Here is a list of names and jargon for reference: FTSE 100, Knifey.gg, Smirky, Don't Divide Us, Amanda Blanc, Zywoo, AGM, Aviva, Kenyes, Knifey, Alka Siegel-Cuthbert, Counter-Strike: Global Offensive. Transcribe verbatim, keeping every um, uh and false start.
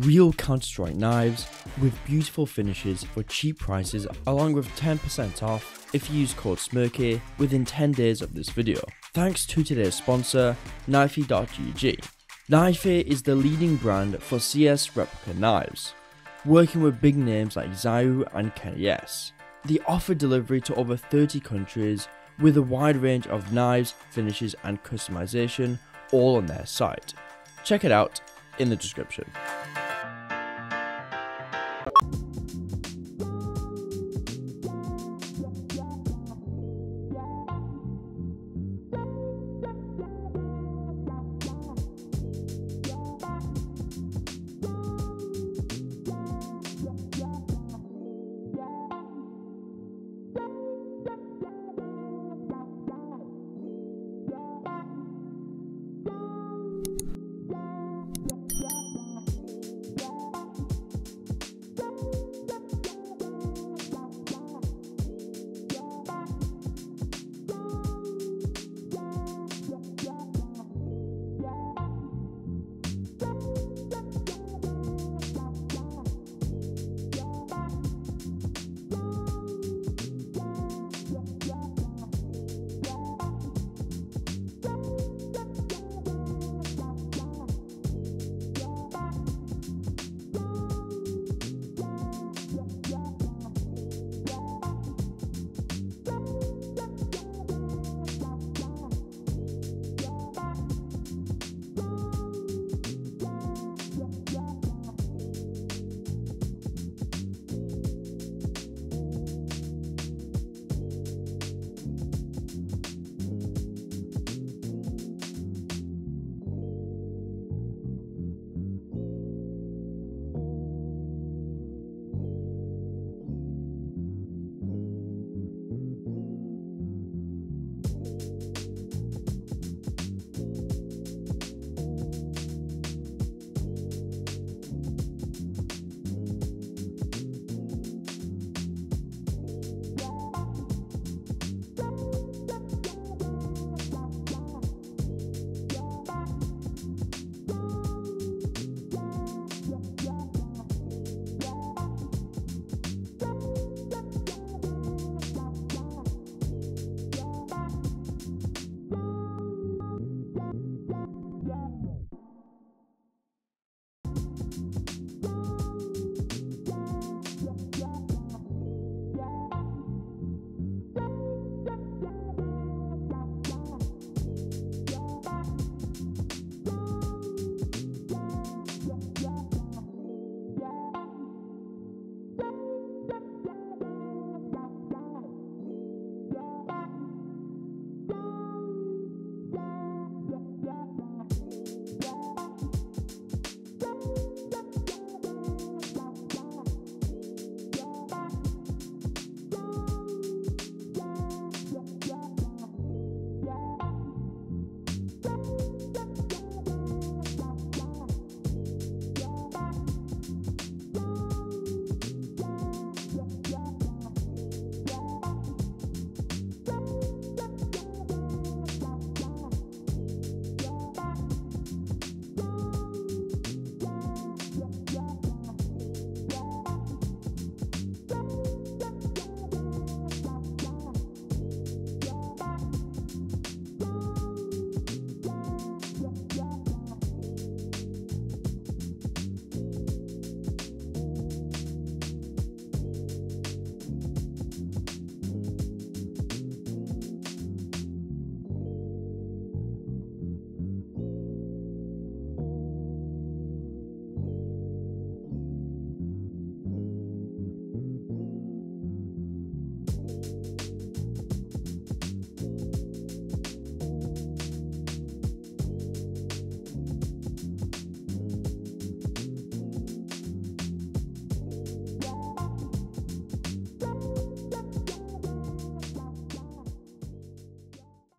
real Counter-Strike knives with beautiful finishes for cheap prices, along with ten percent off if you use code SMIRKY within ten days of this video. Thanks to today's sponsor, Knifey dot G G. Knifey is the leading brand for C S replica knives, working with big names like Zywoo and Kenyes. They offer delivery to over thirty countries with a wide range of knives, finishes and customization all on their site. Check it out in the description.